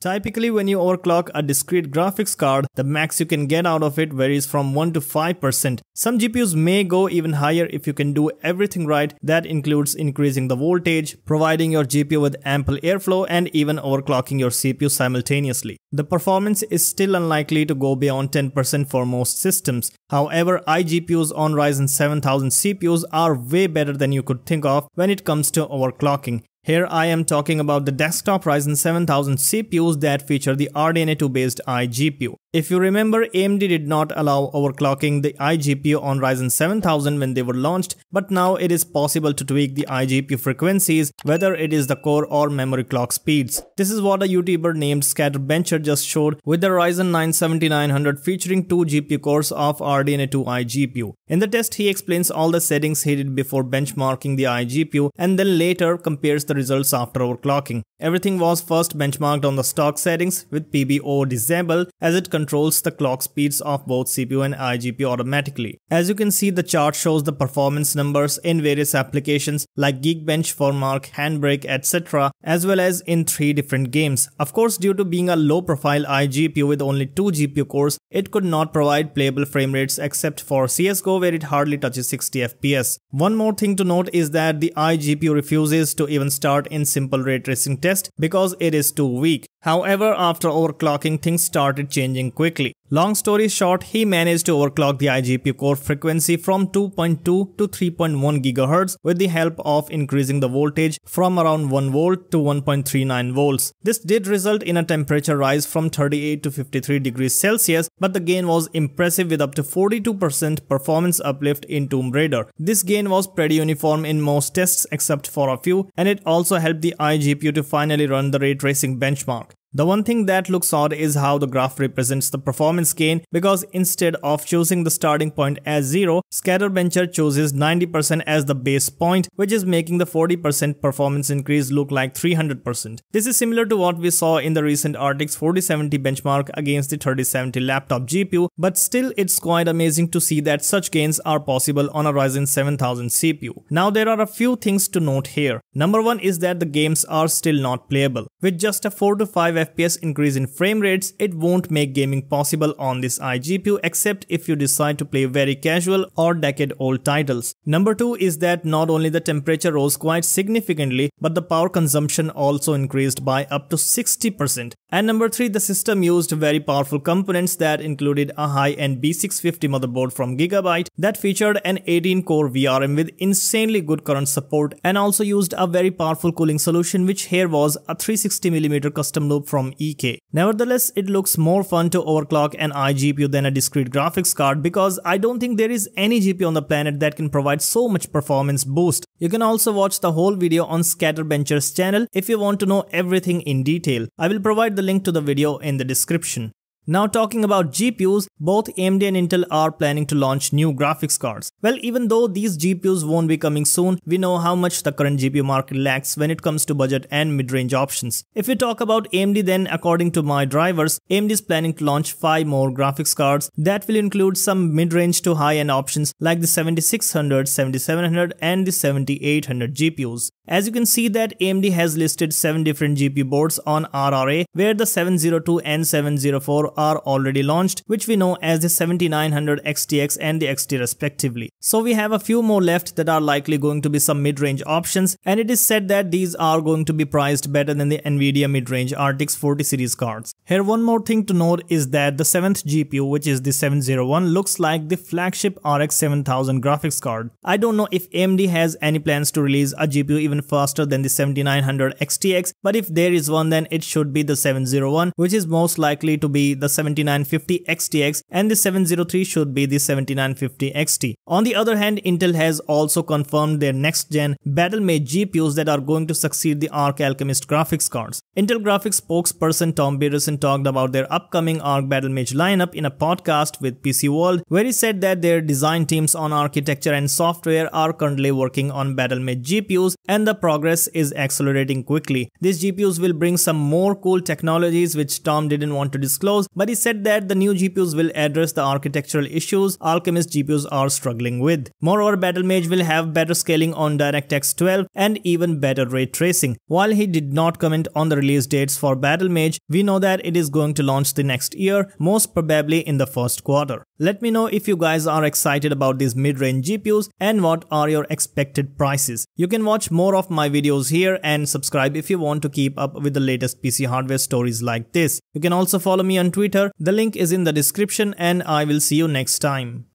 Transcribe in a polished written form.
Typically, when you overclock a discrete graphics card, the max you can get out of it varies from 1 to 5%. Some GPUs may go even higher if you can do everything right. That includes increasing the voltage, providing your GPU with ample airflow, and even overclocking your CPU simultaneously. The performance is still unlikely to go beyond 10% for most systems. However, iGPUs on Ryzen 7000 CPUs are way better than you could think of when it comes to overclocking. Here I am talking about the desktop Ryzen 7000 CPUs that feature the RDNA 2 based iGPU. If you remember, AMD did not allow overclocking the iGPU on Ryzen 7000 when they were launched, but now it is possible to tweak the iGPU frequencies, whether it is the core or memory clock speeds. This is what a YouTuber named Scatterbencher just showed with the Ryzen 9 7900 featuring 2 GPU cores of RDNA 2 iGPU. In the test, he explains all the settings he did before benchmarking the iGPU and then later compares the results after overclocking. Everything was first benchmarked on the stock settings with PBO disabled, as it controls the clock speeds of both CPU and iGPU automatically. As you can see, the chart shows the performance numbers in various applications like Geekbench, Formark, Handbrake, etc., as well as in 3 different games. Of course, due to being a low-profile iGPU with only 2 GPU cores, it could not provide playable frame rates except for CS:GO, where it hardly touches 60 FPS. One more thing to note is that the iGPU refuses to even start in simple ray tracing test because it is too weak. However, after overclocking, things started changing quickly. Long story short, he managed to overclock the iGPU core frequency from 2.2 to 3.1 GHz with the help of increasing the voltage from around 1 volt to 1.39 volts. This did result in a temperature rise from 38 to 53 degrees Celsius, but the gain was impressive with up to 42% performance uplift in Tomb Raider. This gain was pretty uniform in most tests except for a few, and it also helped the iGPU to finally run the ray tracing benchmark. The one thing that looks odd is how the graph represents the performance gain, because instead of choosing the starting point as 0, Scatterbencher chooses 90% as the base point, which is making the 40% performance increase look like 300%. This is similar to what we saw in the recent RTX 4070 benchmark against the 3070 laptop GPU, but still it's quite amazing to see that such gains are possible on a Ryzen 7000 CPU. Now there are a few things to note here. Number 1 is that the games are still not playable. With just a 4 to 5 FPS increase in frame rates, it won't make gaming possible on this iGPU except if you decide to play very casual or decade-old titles. Number 2 is that not only the temperature rose quite significantly, but the power consumption also increased by up to 60%. And number 3, the system used very powerful components that included a high-end B650 motherboard from Gigabyte that featured an 18-core VRM with insanely good current support, and also used a very powerful cooling solution, which here was a 360mm custom loop from EK. Nevertheless, it looks more fun to overclock an iGPU than a discrete graphics card, because I don't think there is any GPU on the planet that can provide so much performance boost. You can also watch the whole video on Scatterbencher's channel if you want to know everything in detail. I will provide the link to the video in the description. Now talking about GPUs, both AMD and Intel are planning to launch new graphics cards. Well, even though these GPUs won't be coming soon, we know how much the current GPU market lacks when it comes to budget and mid-range options. If we talk about AMD, then according to my drivers, AMD is planning to launch 5 more graphics cards that will include some mid-range to high-end options like the 7600, 7700 and the 7800 GPUs. As you can see that AMD has listed 7 different GPU boards on RRA, where the 702 and 704 are already launched, which we know as the 7900 XTX and the XT respectively. So we have a few more left that are likely going to be some mid-range options, and it is said that these are going to be priced better than the Nvidia mid-range RTX 40 series cards. Here one more thing to note is that the 7th GPU, which is the 701, looks like the flagship RX 7000 graphics card. I don't know if AMD has any plans to release a GPU even faster than the 7900 XTX, but if there is one, then it should be the 701, which is most likely to be the 7950 XTX, and the 703 should be the 7950 XT. On the other hand, Intel has also confirmed their next-gen Battlemage GPUs that are going to succeed the Arc Alchemist graphics cards. Intel graphics spokesperson Tom Peterson talked about their upcoming Arc Battlemage lineup in a podcast with PC World, where he said that their design teams on architecture and software are currently working on Battlemage GPUs, and the progress is accelerating quickly. These GPUs will bring some more cool technologies which Tom didn't want to disclose, But he said that the new GPUs will address the architectural issues Alchemist GPUs are struggling with. Moreover, Battlemage will have better scaling on DirectX 12 and even better ray tracing. While he did not comment on the release dates for Battlemage, we know that it is going to launch the next year, most probably in the first quarter. Let me know if you guys are excited about these mid-range GPUs and what are your expected prices. You can watch more of my videos here and subscribe if you want to keep up with the latest PC hardware stories like this. You can also follow me on Twitter. The link is in the description, and I will see you next time.